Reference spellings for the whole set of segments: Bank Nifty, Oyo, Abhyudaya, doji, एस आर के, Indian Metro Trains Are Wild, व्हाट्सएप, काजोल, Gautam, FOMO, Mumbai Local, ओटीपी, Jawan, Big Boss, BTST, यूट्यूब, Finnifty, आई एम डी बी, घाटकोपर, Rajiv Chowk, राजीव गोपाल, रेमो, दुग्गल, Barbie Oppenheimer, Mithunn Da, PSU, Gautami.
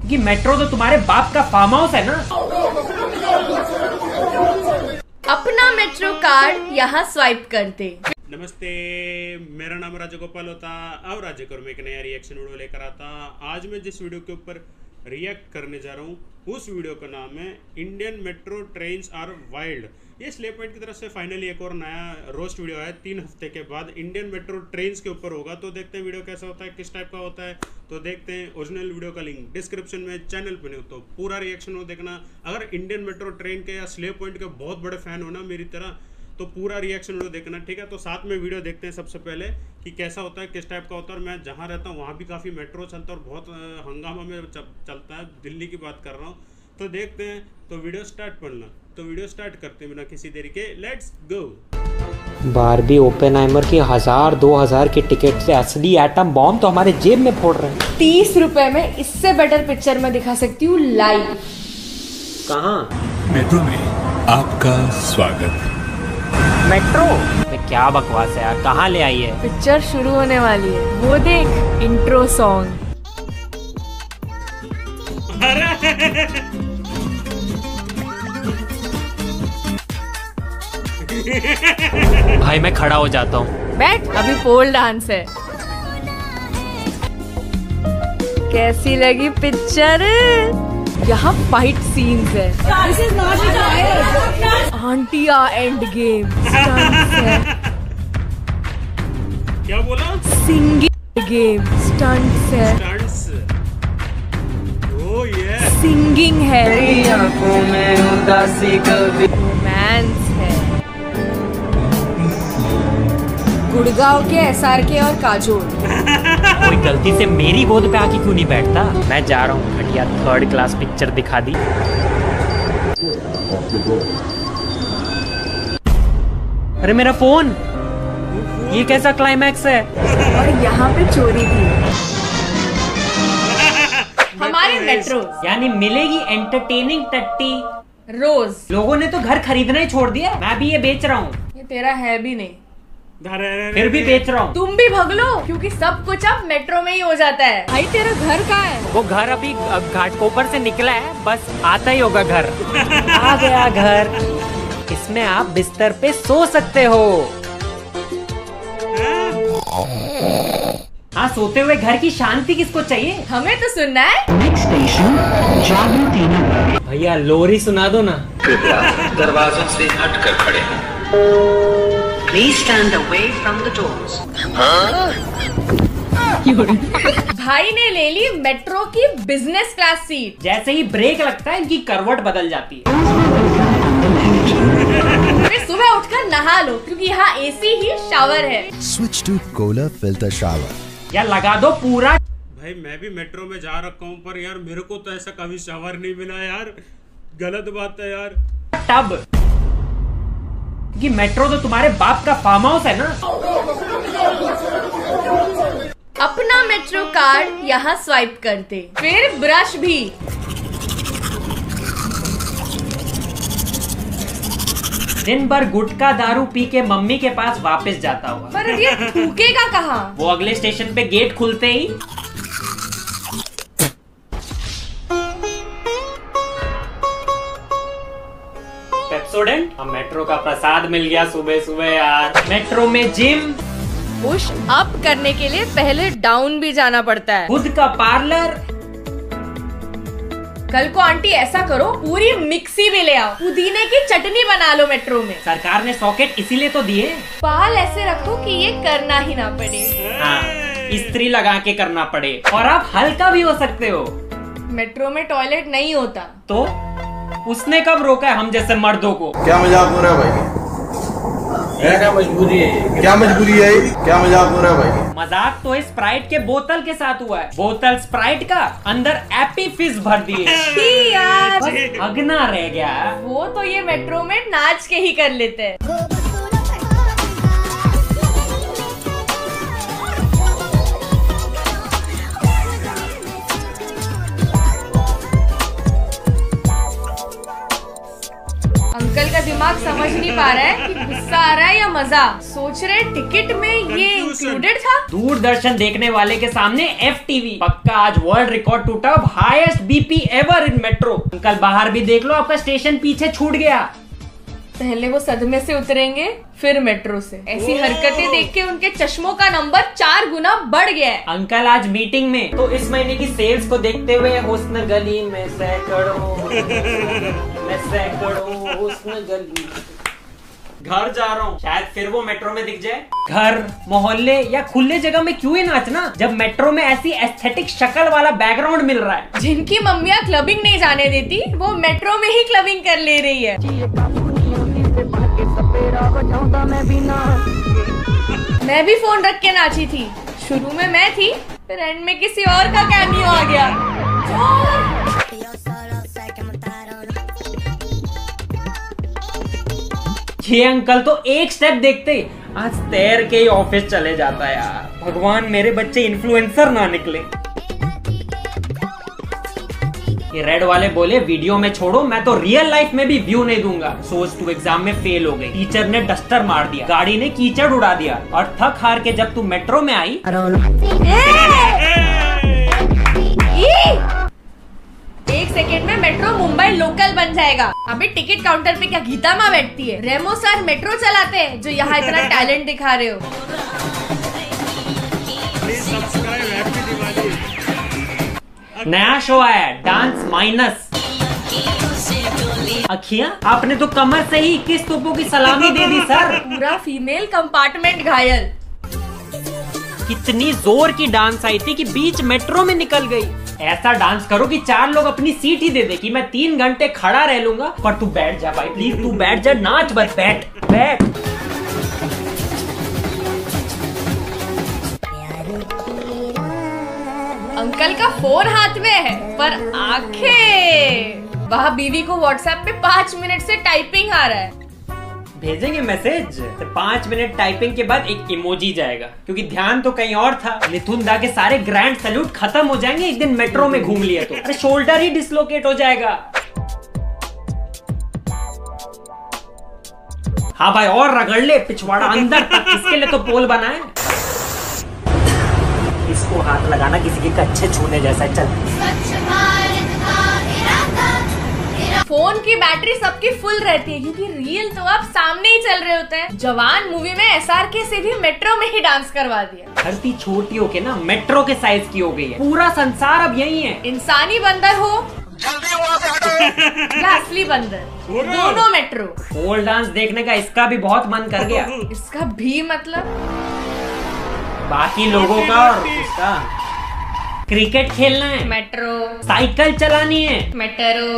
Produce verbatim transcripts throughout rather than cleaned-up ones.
क्योंकि मेट्रो तो तुम्हारे बाप का फार्म हाउस है ना। अपना मेट्रो कार्ड यहाँ स्वाइप कर दे। नमस्ते, मेरा नाम राजीव गोपाल होता और राजे को मैं एक नया रिएक्शन वीडियो लेकर आता। आज मैं जिस वीडियो के ऊपर रिएक्ट करने जा रहा हूँ उस वीडियो का नाम है Indian metro trains are wild. ये स्लैप पॉइंट की तरफ से फाइनली एक और नया रोस्ट वीडियो है। तीन हफ्ते के बाद इंडियन मेट्रो ट्रेन्स के ऊपर होगा, तो देखते हैं वीडियो कैसा होता है, किस टाइप का होता है, तो देखते हैं। ओरिजिनल वीडियो का लिंक डिस्क्रिप्शन में, चैनल पर नहीं हो तो पूरा रिएक्शन हो देखना। अगर इंडियन मेट्रो ट्रेन के या स्लैप पॉइंट के बहुत बड़े फैन होना मेरी तरह तो पूरा रिएक्शन वीडियो देखना, ठीक है। तो साथ में वीडियो देखते हैं सबसे पहले कि कैसा होता है, किस टाइप का होता है। और मैं जहाँ रहता हूँ वहाँ भी काफ़ी मेट्रो चलता है और बहुत हंगामा में चलता है, दिल्ली की बात कर रहा हूँ। तो देखते हैं, तो वीडियो स्टार्ट करना। तो वीडियो स्टार्ट करते हैं बिना किसी देरी के, लेट्स गो। बार्बी ओपेनहाइमर की हजार दो हजार के टिकट से असली एटम बॉम्ब तो हमारे जेब में फोड़ रहे हैं। तीस रुपए में इससे बेटर पिक्चर में दिखा सकती हूँ लाइव। कहाँ? मेट्रो में आपका स्वागत। मेट्रो में क्या बकवास है यार, कहाँ ले आई है? पिक्चर शुरू होने वाली है, वो देख इंट्रो सॉन्ग। भाई मैं खड़ा हो जाता हूँ। बैठ, अभी पोल डांस है। कैसी लगी पिक्चर? यहाँ फाइट सीन्स है। This is not a fire. आंटिया एंड गेम। क्या बोला? सिंगिंग गेम, स्टंट्स है। Oh, yeah. सिंगिंग है, रोमांस है। गुड़गांव के एस आर के और काजोल। कोई गलती से मेरी गोद पे आके क्यों नहीं बैठता? मैं जा रहा हूँ, घटिया थर्ड क्लास पिक्चर दिखा दी। अरे मेरा फोन, ये कैसा क्लाइमैक्स है? और यहाँ पे चोरी थी हमारी मेट्रो, यानी मिलेगी एंटरटेनिंग टट्टी रोज। लोगों ने तो घर खरीदना ही छोड़ दिया। मैं भी ये बेच रहा हूँ। ये तेरा है भी नहीं, फिर भी बेच रहा हूँ। तुम भी भगलो, क्योंकि सब कुछ अब मेट्रो में ही हो जाता है। भाई तेरा घर कहाँ है? वो घर अभी घाटकोपर से निकला है, बस आता ही होगा घर। आ गया घर, इसमें आप बिस्तर पे सो सकते हो। हाँ, सोते हुए घर की शांति किसको चाहिए? हमें तो सुनना है। नेक्स्ट स्टेशन जागृति। भैया लोरी सुना दो ना। दरवाजों से हट कर खड़े हैं। Please stand away from the doors. भाई ने ले ली मेट्रो की बिजनेस क्लास सीट। जैसे ही ब्रेक लगता है इनकी करवट बदल जाती है। फिर सुबह उठकर नहा लो, क्योंकि यहाँ ए सी ही शावर है। Switch to cooler filter shower. या लगा दो पूरा। भाई मैं भी मेट्रो में जा रखा हूँ, पर यार मेरे को तो ऐसा कभी शावर नहीं मिला यार, गलत बात है यार। टब कि मेट्रो तो तुम्हारे बाप का फार्म हाउस है ना। अपना मेट्रो कार्ड यहाँ स्वाइप कर दे। फिर ब्रश भी। दिन भर गुटखा दारू पी के मम्मी के पास वापस जाता हुआ। पर ये थूकेगा कहाँ? वो अगले स्टेशन पे गेट खुलते ही। स्टूडेंट, हम मेट्रो का प्रसाद मिल गया सुबह सुबह यार। मेट्रो में जिम, पुश अप करने के लिए पहले डाउन भी जाना पड़ता है। खुद का पार्लर। कल को आंटी ऐसा करो, पूरी मिक्सी भी ले आओ, पुदीने की चटनी बना लो। मेट्रो में सरकार ने सॉकेट इसीलिए तो दिए। बाल ऐसे रखो कि ये करना ही ना पड़े। हाँ, इस्त्री लगा के करना पड़े। और आप हल्का भी हो सकते हो। मेट्रो में टॉयलेट नहीं होता। तो उसने कब रोका है हम जैसे मर्दों को? क्या मजाक हो रहा है भाई? ये क्या मजबूरी है? क्या मजबूरी है? क्या मजाक हो रहा है भाई? मजाक तो स्प्राइट के बोतल के साथ हुआ है। बोतल स्प्राइट का, अंदर एप्पी फिज भर दिए। यार बस अगना रह गया। वो तो ये मेट्रो में नाच के ही कर लेते हैं। दिमाग समझ नहीं पा रहा है कि गुस्सा आ रहा है या मजा। सोच रहे टिकट में ये इंक्लूडेड था। दूरदर्शन देखने वाले के सामने एफ टीवी पक्का। आज वर्ल्ड रिकॉर्ड टूटा, highest BP ever in metro. Uncle बाहर भी देख लो, आपका स्टेशन पीछे छूट गया। पहले वो सदमे से उतरेंगे फिर मेट्रो से। ऐसी हरकतें देख के उनके चश्मों का नंबर चार गुना बढ़ गया है। अंकल आज मीटिंग में तो इस महीने की सेल्स को देखते हुए हुस्न गली में सैकड़ों मैं सैकड़ों हुस्न गली। घर जा रहा हूँ, शायद फिर वो मेट्रो में दिख जाए। घर, मोहल्ले या खुले जगह में क्यों ही नाचना जब मेट्रो में ऐसी एस्थेटिक शक्ल वाला बैकग्राउंड मिल रहा है। जिनकी मम्मियाँ क्लबिंग नहीं जाने देती वो मेट्रो में ही क्लबिंग कर ले रही है। मैं भी फोन रख के नाची थी। शुरू में मैं थी, फिर एंड में किसी और का कैमियो आ गया। ये अंकल तो एक स्टेप देखते ही आज तैर के ही ऑफिस चले जाता है। यार भगवान मेरे बच्चे इन्फ्लुएंसर ना निकले। ये रेड वाले बोले वीडियो में छोड़ो, मैं तो रियल लाइफ में भी व्यू नहीं दूंगा। सोच तू एग्जाम में फेल हो गई, टीचर ने डस्टर मार दिया, गाड़ी ने कीचड़ उड़ा दिया, और थक हार के जब तू मेट्रो में आई। एक सेकेंड में मेट्रो मुंबई लोकल बन जाएगा। अभी टिकट काउंटर पे क्या गीता माँ बैठती है? रेमो सर मेट्रो चलाते हैं जो यहाँ इतना टैलेंट दिखा रहे हो। नया शो आया है डांस माइनस। अखिया आपने तो कमर से ही इक्कीस तोपों की सलामी दे दी सर। पूरा फीमेल कंपार्टमेंट घायल। कितनी जोर की डांस आई थी कि बीच मेट्रो में निकल गई। ऐसा डांस करो कि चार लोग अपनी सीट ही दे दे कि मैं तीन घंटे खड़ा रह लूंगा। पर तू बैठ जा भाई, प्लीज तू बैठ जा, नाच बस, बैठ बैठ। अंकल का फोन हाथ में है पर आंखें। वहाँ बीवी को व्हाट्सएप पे पाँच मिनट से टाइपिंग आ रहा है। भेजेंगे मैसेज तो पाँच मिनट टाइपिंग के बाद एक इमोजी जाएगा क्योंकि ध्यान तो कहीं और था। मिथुन दा के सारे ग्रैंड सैल्यूट खत्म हो जाएंगे एक दिन मेट्रो में घूम लिया तो। अरे शोल्डर ही डिसलोकेट हो जाएगा। हाँ भाई और रगड़ ले पिछवाड़ा अंदर तक, इसके लिए तो पोल बना है। इसको हाथ लगाना किसी के कच्चे छूने जैसा है। चल फोन की बैटरी सबकी फुल रहती है क्योंकि रील तो आप सामने ही चल रहे होते हैं। जवान मूवी में एस आर के से भी मेट्रो में ही डांस करवा दिया। धरती छोटी हो के ना मेट्रो के साइज की हो गई है। पूरा संसार अब यही है। इंसानी बंदर हो या असली बंदर, दोनों मेट्रो। पोल डांस देखने का इसका भी बहुत मन कर गया। इसका भी मतलब बाकी लोगों का और उसका। क्रिकेट खेलना है मेट्रो, साइकिल चलानी है मेट्रो।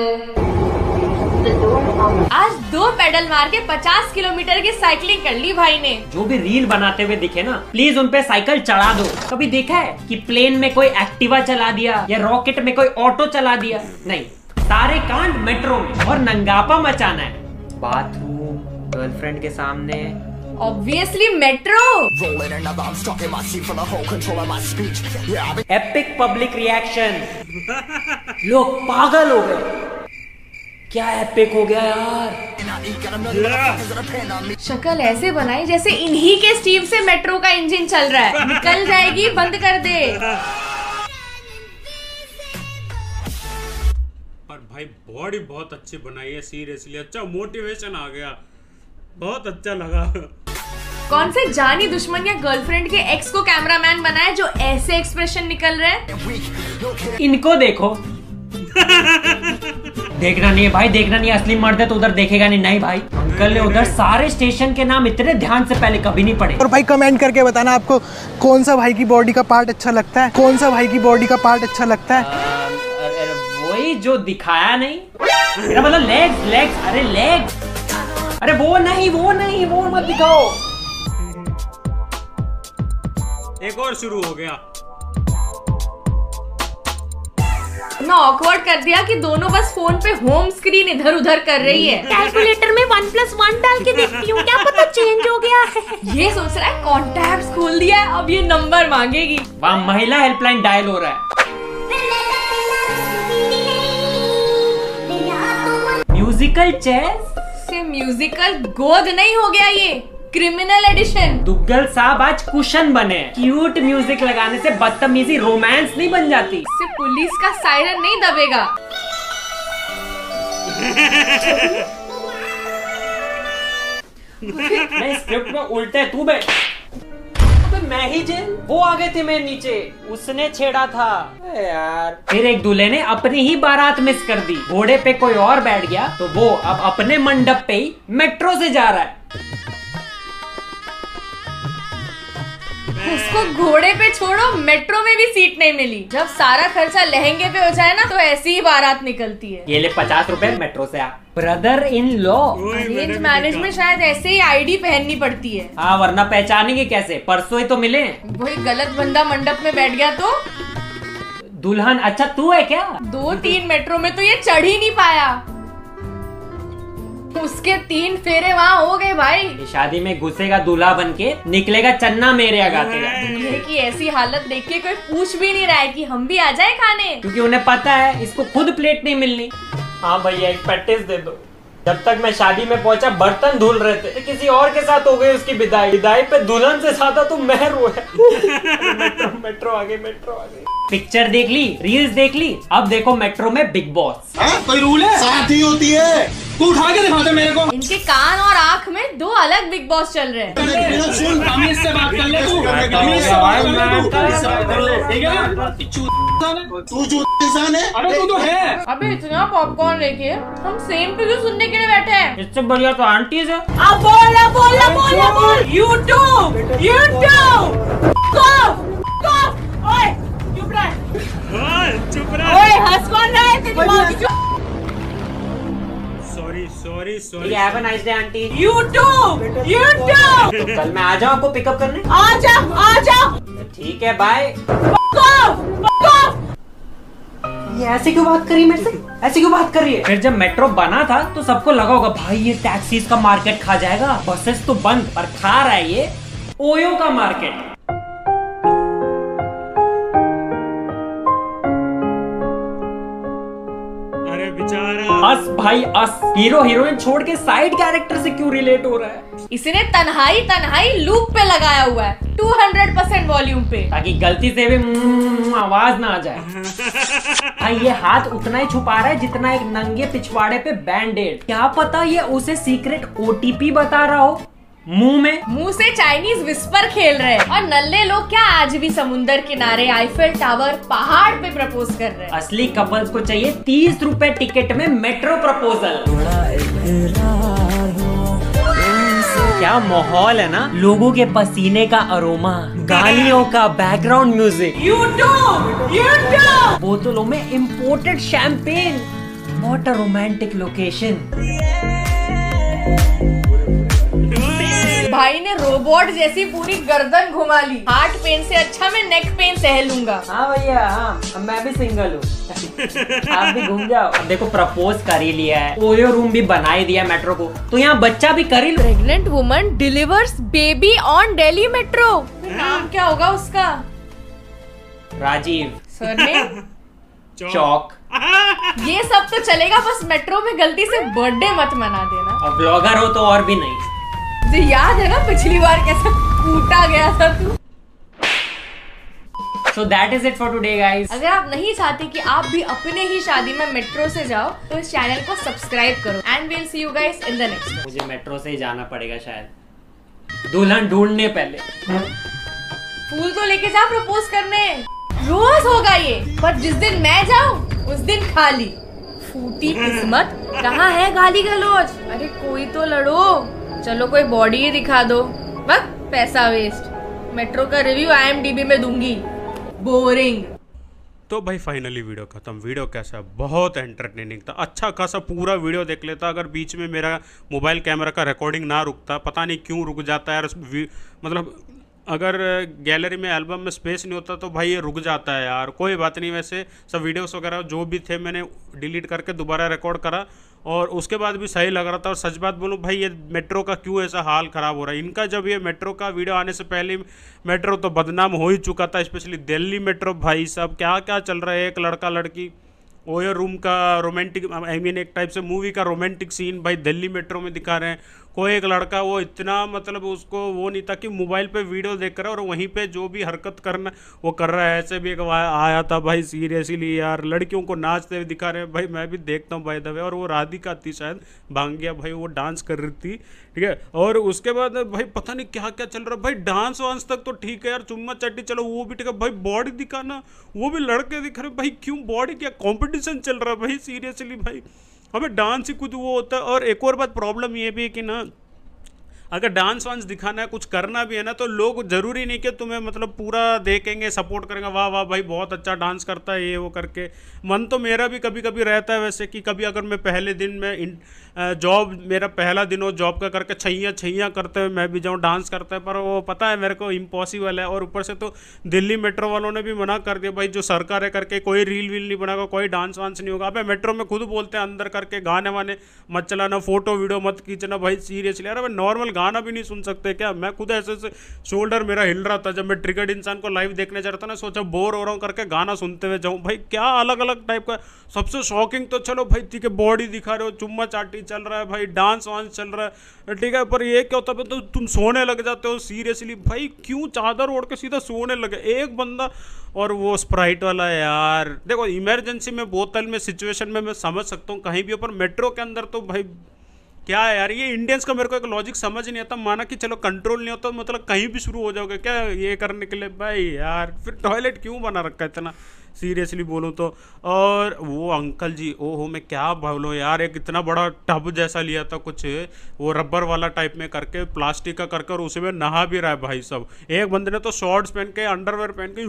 आज दो पैडल मार के पचास किलोमीटर की साइकिलिंग कर ली भाई ने। जो भी रील बनाते हुए दिखे ना प्लीज उनपे साइकिल चढ़ा दो। कभी देखा है कि प्लेन में कोई एक्टिवा चला दिया या रॉकेट में कोई ऑटो चला दिया? नहीं, सारे कांड मेट्रो में। और नंगापा मचाना है बाथरूम, गर्लफ्रेंड के सामने, obviously metro. Epic public reaction. लोग पागल हो गए। क्या एपिक हो गया यार। शक्ल ऐसे बनाई जैसे इन्हीं के स्टीम से मेट्रो का इंजन चल रहा है। निकल जाएगी, बंद कर दे। पर भाई बॉडी बहुत अच्छी बनाई है सीरियसली। अच्छा मोटिवेशन आ गया, बहुत अच्छा लगा। कौन से जानी दुश्मन या गर्लफ्रेंड के एक्स को कैमरामैन बनाया जो ऐसे एक्सप्रेशन निकल रहे हैं? इनको देखो। देखना नहीं है भाई, देखना नहीं। असली मर्द है तो उधर देखेगा नहीं। नहीं भाई, अंकल ने उधर सारे स्टेशन के नाम इतने ध्यान से पहले कभी नहीं पढ़े। और भाई कमेंट करके बताना आपको कौन सा भाई की बॉडी का पार्ट अच्छा लगता है। कौन सा भाई की बॉडी का पार्ट अच्छा लगता है? वही जो दिखाया नहीं, मेरा मतलब लेग्स लेग्स। अरे लेग्स, अरे वो नहीं वो नहीं वो मत दिखाओ। एक और शुरू हो गया। इतना ऑकवर्ड कर दिया कि दोनों बस फोन पे होम स्क्रीन इधर उधर कर रही है। कैलकुलेटर में वन प्लस वन डाल के देखती हूँ, क्या पता चेंज हो गया है। ये सोच रहा है कॉन्टैक्ट खोल दिया है, अब ये नंबर मांगेगी। वहाँ महिला हेल्पलाइन डायल हो रहा है। म्यूजिकल चेस से म्यूजिकल गोद नहीं हो गया ये, क्रिमिनल एडिशन। दुग्गल साहब आज कुशन बने। क्यूट म्यूजिक लगाने से बदतमीजी रोमांस नहीं बन जाती। इससे पुलिस का सायरन नहीं दबेगा। मैं स्क्रिप्ट में उल्टे तू बे। अबे मैं ही जेल। वो आ गए थे मेरे नीचे, उसने छेड़ा था यार। फिर एक दूल्हे ने अपनी ही बारात मिस कर दी, घोड़े पे कोई और बैठ गया, तो वो अब अपने मंडप पे ही मेट्रो से जा रहा है। उसको घोड़े पे छोड़ो, मेट्रो में भी सीट नहीं मिली। जब सारा खर्चा लहंगे पे हो जाए ना, तो ऐसी ही बारात निकलती है। ये ले पचास रुपए मेट्रो से आ। Brother in law. Arrange marriage में शायद ऐसे ही आईडी पहननी पड़ती है। हाँ, वरना पहचानेंगे कैसे? परसों ही तो मिले। वही गलत बंदा मंडप में बैठ गया तो। दुल्हन अच्छा तू है क्या? दो तीन मेट्रो में तो ये चढ़ ही नहीं पाया, उसके तीन फेरे वहाँ हो गए भाई। शादी में घुसेगा दूल्हा बन के, निकलेगा चन्ना मेरे आगाते। दूल्हे की ऐसी हालत देख के कोई पूछ भी नहीं रहा है कि हम भी आ जाए खाने, क्योंकि उन्हें पता है इसको खुद प्लेट नहीं मिलनी। हाँ भैया एक पैटिस दे दो। जब तक मैं शादी में पहुंचा बर्तन धुल रहे थे, किसी और के साथ हो गई उसकी विदाई। विदाई पे दुल्हन से सादा तो मैं रोया। मेट्रो मेट्रो आगे मेट्रो आगे। पिक्चर देख ली, रील्स देख ली, अब देखो मेट्रो में बिग बॉस। कोई रूल है? शादी होती है तू उठा के दिखाते मेरे को। इनके कान और आँख में दो अलग बिग बॉस चल रहे हैं। अबे इतना पॉपकॉर्न लेके हम सेम टू यू सुनने के लिए बैठे हैं। इससे बढ़िया तो आंटीज है। अब बोला बोला बोला बोल यूट्यूब यूट्यूब चुप रहा। ओए हंसवान रहा है तेरी। Sorry sorry sorry. Have a nice day aunty. यूट्यूब यूट्यूब। कल मैं आ जाऊँ आपको पिकअप करने? आ जा आ जा। ठीक है बाय। ये ऐसे क्यों बात करी मेरे से? ऐसे क्यों बात कर रही है? फिर जब मेट्रो बना था तो सबको लगा होगा भाई ये टैक्सीज का मार्केट खा जाएगा। बसेस तो बंद, पर खा रहा है ये ओयो का मार्केट। अस भाई अस हीरो हीरोइन छोड़ के साइड कैरेक्टर से क्यों रिलेट हो रहा है? इसने तन्हाई तन्हाई लूप पे लगाया हुआ है, दो सौ परसेंट वॉल्यूम पे, ताकि गलती से भी आवाज ना आ जाए। भाई ये हाथ उतना ही छुपा रहा है जितना एक नंगे पिछवाड़े पे बैंडेड। क्या पता ये उसे सीक्रेट ओटीपी बता रहा हो। मुंह में मुंह से चाइनीज विस्पर खेल रहे हैं। और नल्ले लोग क्या आज भी समुंदर किनारे, आईफेल टावर, पहाड़ पे प्रपोज कर रहे हैं। असली कपल्स को चाहिए तीस रुपए टिकट में मेट्रो प्रपोजल। क्या माहौल है ना, लोगों के पसीने का अरोमा, गालियों का बैकग्राउंड म्यूजिक, यूट्यूब यूट्यूब, बोतलों में imported champagne. What a romantic location. भाई ने रोबोट जैसी पूरी गर्दन घुमा ली। हार्ट पेन से अच्छा मैं नेक पेन सह लूंगा। हाँ भैया हाँ, मैं भी सिंगल हूँ। आप भी घूम जाओ। अब देखो प्रपोज कर ही लिया है, ओयो रूम भी बना ही दिया मेट्रो को, तो यहाँ बच्चा भी कर ही। Pregnant woman delivers baby on Delhi metro. नाम क्या होगा उसका? राजीव। सरनेम चौक। ये सब तो चलेगा, बस मेट्रो में गलती से बर्थडे मत मना देना। अब ब्लॉगर हो तो और भी नहीं। मुझे याद है ना पिछली बार कैसा कूटा गया था तू। So that is it for today guys. अगर आप नहीं चाहते कि आप भी अपने ही शादी में मेट्रो से जाओ, तो इस चैनल को सब्सक्राइब करो। And we'll see you guys in the next. मुझे मेट्रो से ही जाना पड़ेगा शायद, दुल्हन ढूंढने पहले। फूल तो लेके जाओ प्रपोज करने। रोज होगा ये, पर जिस दिन मैं जाऊँ उस दिन खाली। फूटी किस्मत, कहाँ है गाली गलौज? अरे कोई तो लड़ो, चलो कोई बॉडी ही दिखा दो। बस पैसा वेस्ट। मेट्रो का review आई एम डी बी में दूंगी। बोरिंग। तो भाई फाइनली वीडियो खत्म। वीडियो कैसा? बहुत एंटरटेनिंग था, अच्छा खासा पूरा वीडियो देख लेता अगर बीच में मेरा मोबाइल कैमरा का रिकॉर्डिंग ना रुकता। पता नहीं क्यों रुक जाता यार, मतलब अगर गैलरी में एल्बम में स्पेस नहीं होता तो भाई ये रुक जाता है यार। कोई बात नहीं, वैसे सब वीडियोस वगैरह जो भी थे मैंने डिलीट करके दोबारा रिकॉर्ड करा, और उसके बाद भी सही लग रहा था। और सच बात बोलूँ भाई, ये मेट्रो का क्यों ऐसा हाल ख़राब हो रहा है इनका? जब ये मेट्रो का वीडियो आने से पहले मेट्रो तो बदनाम हो ही चुका था, स्पेशली दिल्ली मेट्रो। भाई साहब क्या क्या चल रहा है, एक लड़का लड़की ओयो रूम का रोमांटिक, आई मीन एक टाइप से मूवी का रोमांटिक सीन भाई दिल्ली मेट्रो में दिखा रहे हैं। कोई एक लड़का वो इतना मतलब उसको वो नहीं था कि मोबाइल पे वीडियो देख कर और वहीं पे जो भी हरकत करना वो कर रहा है। ऐसे भी एक आया था भाई सीरियसली यार, लड़कियों को नाचते हुए दिखा रहे हैं भाई, मैं भी देखता हूँ भाई दबे। और वो राधिका थी शायद भांगिया भाई, वो डांस कर रही थी ठीक है। और उसके बाद भाई पता नहीं क्या क्या चल रहा है भाई, डांस वांस तक तो ठीक है यार, चुम्मा चट्टी चलो वो भी ठीक है भाई, बॉडी दिखाना वो भी लड़के दिख रहे भाई, क्यों बॉडी क्या कॉम्पिटिशन चल रहा है भाई सीरियसली भाई। हमें डांस ही कुछ वो होता है। और एक और बात प्रॉब्लम ये भी है कि ना अगर डांस वांस दिखाना है कुछ करना भी है ना तो लोग ज़रूरी नहीं कि तुम्हें मतलब पूरा देखेंगे सपोर्ट करेंगे, वाह वाह भाई बहुत अच्छा डांस करता है ये वो करके। मन तो मेरा भी कभी कभी रहता है वैसे कि कभी अगर मैं पहले दिन में जॉब मेरा पहला दिन हो जॉब का करके छैया छैया करते हुए मैं भी जाऊँ डांस करता है, पर वो पता है मेरे को इम्पॉसिबल है। और ऊपर से तो दिल्ली मेट्रो वालों ने भी मना कर दिया भाई जो सरकार है करके कोई रील वील नहीं बनाएगा, कोई डांस वांस नहीं होगा। अब मेट्रो में खुद बोलते हैं अंदर करके गाने वाने मत चलाना, फोटो वीडियो मत खींचना भाई सीरियसली। अरे भाई नॉर्मल गाना भी नहीं सुन सकते क्या? मैं खुद ऐसे ऐसे शोल्डर मेरा हिल रहा था जब मैं ट्रिगर्ड इंसान को लाइव देखने जा रहा था ना, सोचा बोर हो रहा हूँ करके गाना सुनते हुए जाऊँ भाई। क्या अलग अलग टाइप का, सबसे शॉकिंग तो चलो भाई ठीक है बॉडी दिखा रहे हो, चुम्मा चाटी चल रहा है भाई, डांस वांस चल रहा है ठीक है, पर ये क्या होता है तो तुम सोने लग जाते हो सीरियसली भाई। क्यों चादर ओढ़ के सीधा सोने लगे एक बंदा, और वो स्प्राइट वाला यार देखो इमरजेंसी में बोतल में सिचुएशन में मैं समझ सकता हूँ कहीं भी, पर मेट्रो के अंदर तो भाई क्या है यार। ये इंडियंस का मेरे को एक लॉजिक समझ नहीं आता। माना कि चलो कंट्रोल नहीं होता मतलब कहीं भी शुरू हो जाओगे क्या ये करने के लिए भाई यार, फिर टॉयलेट क्यों बना रखा है इतना सीरियसली बोलूँ तो। और वो अंकल जी ओहो मैं क्या बोलूँ यार, एक इतना बड़ा टब जैसा लिया था कुछ वो रबर वाला टाइप में करके प्लास्टिक का करके और उसी में नहा भी रहा है भाई सब। एक बंदे ने तो शॉर्ट्स पहन के अंडरवेयर पहन के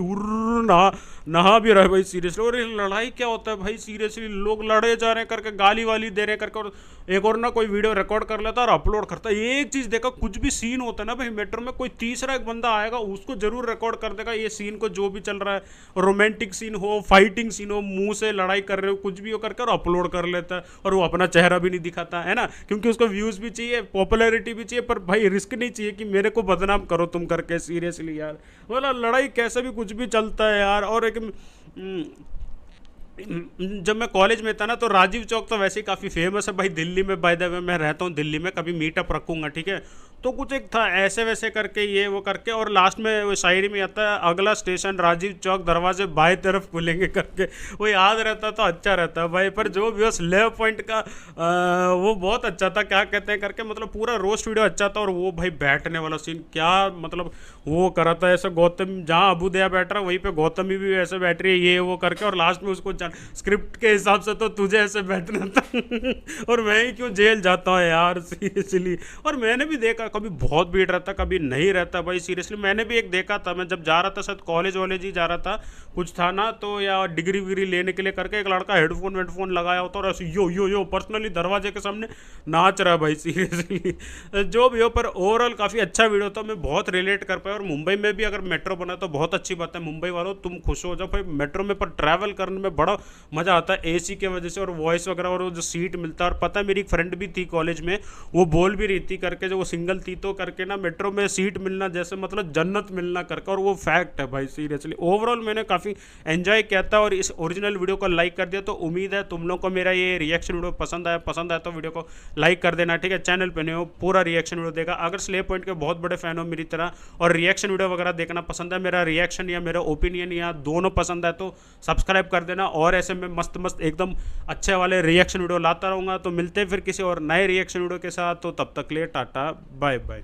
नहा नहा भी रहा है भाई सीरियसली। और लड़ाई क्या होता है भाई सीरियसली, लोग लड़े जा रहे हैं करके गाली वाली दे रहे हैं करके, और एक और ना कोई वीडियो रिकॉर्ड कर लेता और अपलोड करता। एक चीज़ देखा कुछ भी सीन होता है ना भाई मेट्रो में कोई तीसरा एक बंदा आएगा उसको जरूर रिकॉर्ड कर देगा ये सीन को जो भी चल रहा है, रोमांटिक सीन हो फाइटिंग सीन हो मुंह से लड़ाई कर रहे हो कुछ भी हो करके, और अपलोड कर लेता है। और वो अपना चेहरा भी नहीं दिखाता है ना, क्योंकि उसको व्यूज भी चाहिए पॉपुलैरिटी भी चाहिए, पर भाई रिस्क नहीं चाहिए कि मेरे को बदनाम करो तुम करके सीरियसली यार। बोला लड़ाई कैसे भी कुछ भी चलता है यार। और एक जब मैं कॉलेज में था ना तो राजीव चौक तो वैसे ही काफ़ी फेमस है भाई दिल्ली में, बाय द वे मैं रहता हूँ दिल्ली में, कभी मीटअप रखूँगा ठीक है। तो कुछ एक था ऐसे वैसे करके ये वो करके, और लास्ट में वो शायरी में आता है अगला स्टेशन राजीव चौक दरवाजे बाएं तरफ खुलेंगे करके, वो याद रहता तो अच्छा रहता भाई। पर जो व्यूअर्स स्लैप पॉइंट का आ, वो बहुत अच्छा था क्या कहते हैं करके, मतलब पूरा रोस्ट वीडियो अच्छा था। और वो भाई बैठने वाला सीन क्या मतलब वो करा था ऐसे, गौतम जहाँ अभ्युदया बैठ रहा है वहीं पर गौतमी भी ऐसे बैठ रही है ये वो करके, और लास्ट में उसको स्क्रिप्ट के हिसाब से तो तुझे ऐसे बैठना था और मैं ही क्यों जेल जाता हूँ यार सीरियसली। और मैंने भी देखा कभी बहुत भीड़ रहता कभी नहीं रहता भाई सीरियसली। मैंने भी एक देखा था मैं जब जा रहा था शायद कॉलेज वॉलेज ही जा रहा था कुछ था ना तो, या डिग्री विग्री लेने के लिए करके एक लड़का हेडफोन वेडफोन लगाया होता और ऐसे यो यो यो पर्सनली दरवाजे के सामने नाच रहा भाई सीरियसली जो भी हो। पर ओवरऑल काफ़ी अच्छा वीडियो था, मैं बहुत रिलेट कर पाया। और मुंबई में भी अगर मेट्रो बना तो बहुत अच्छी बात है, मुंबई वालों तुम खुश हो जाओ भाई मेट्रो में, पर ट्रैवल करने में बड़ा मज़ा आता है एसी के वजह से और वॉइस वगैरह और जो सीट मिलता है। और पता है मेरी फ्रेंड भी थी कॉलेज में, वो बोल भी रही थी करके जो वो सिंगल थी तो करके ना मेट्रो में सीट मिलना जैसे मतलब जन्नत मिलना करके, और वो फैक्ट है भाई सीरियसली। ओवरऑल मैंने काफ़ी एंजॉय किया था और इस ओरिजिनल वीडियो को लाइक कर दिया, तो उम्मीद है तुम लोग को मेरा ये रिएक्शन वीडियो पसंद आया। पसंद आया तो वीडियो को लाइक कर देना ठीक है, चैनल पर नहीं हो पूरा रिएक्शन वीडियो देखा। अगर स्लैप पॉइंट के बहुत बड़े फैन हो मेरी तरह और रिएक्शन वीडियो वगैरह देखना पसंद है, मेरा रिएक्शन या मेरा ओपिनियन या दोनों पसंद है तो सब्सक्राइब कर देना, और ऐसे में मस्त मस्त एकदम अच्छे वाले रिएक्शन वीडियो लाता रहूँगा। तो मिलते हैं फिर किसी और नए रिएक्शन वीडियो के साथ, तो तब तक के लिए टाटा बाय बाय।